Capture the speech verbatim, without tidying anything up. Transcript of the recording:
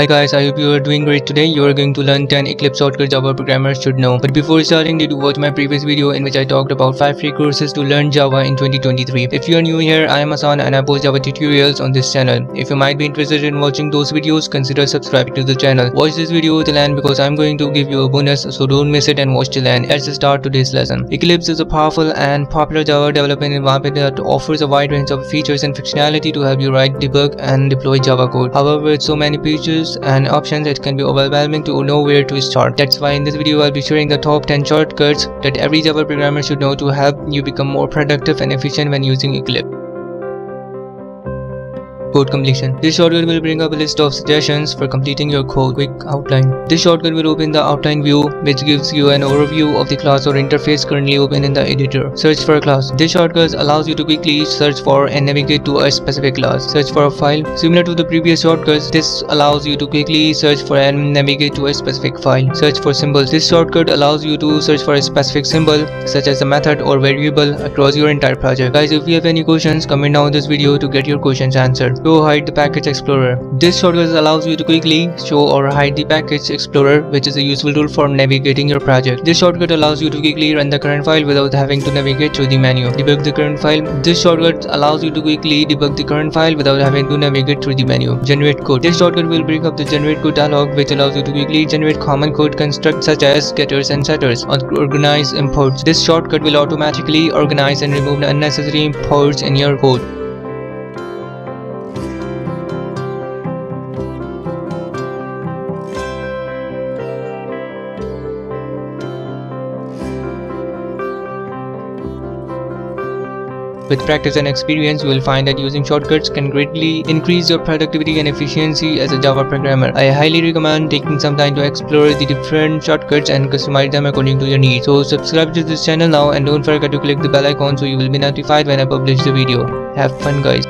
Hi guys, I hope you are doing great. Today you are going to learn ten Eclipse shortcuts Java programmers should know. But before starting, did you watch my previous video in which I talked about five free courses to learn Java in twenty twenty-three. If you are new here, I am Asan and I post Java tutorials on this channel. If you might be interested in watching those videos, consider subscribing to the channel. Watch this video till end because I am going to give you a bonus, so don't miss it and watch till end. Let's start today's lesson. Eclipse is a powerful and popular Java development environment that offers a wide range of features and functionality to help you write, debug and deploy Java code. However, with so many features and options, it can be overwhelming to know where to start. That's why in this video I'll be sharing the top ten shortcuts that every Java programmer should know to help you become more productive and efficient when using Eclipse. Code completion. This shortcut will bring up a list of suggestions for completing your code. Quick outline. This shortcut will open the outline view, which gives you an overview of the class or interface currently open in the editor. Search for a class. This shortcut allows you to quickly search for and navigate to a specific class. Search for a file. Similar to the previous shortcuts, this allows you to quickly search for and navigate to a specific file. Search for symbols. This shortcut allows you to search for a specific symbol, such as a method or variable, across your entire project. Guys, if you have any questions, comment down this video to get your questions answered. Show hide the Package Explorer. This shortcut allows you to quickly show or hide the Package Explorer, which is a useful tool for navigating your project. This shortcut allows you to quickly run the current file without having to navigate through the menu. Debug the current file. This shortcut allows you to quickly debug the current file without having to navigate through the menu. Generate code. This shortcut will bring up the generate code dialog, which allows you to quickly generate common code constructs such as getters and setters, or organize imports. This shortcut will automatically organize and remove the unnecessary imports in your code. With practice and experience, you will find that using shortcuts can greatly increase your productivity and efficiency as a Java programmer. I highly recommend taking some time to explore the different shortcuts and customize them according to your needs. So subscribe to this channel now and don't forget to click the bell icon so you will be notified when I publish the video. Have fun guys!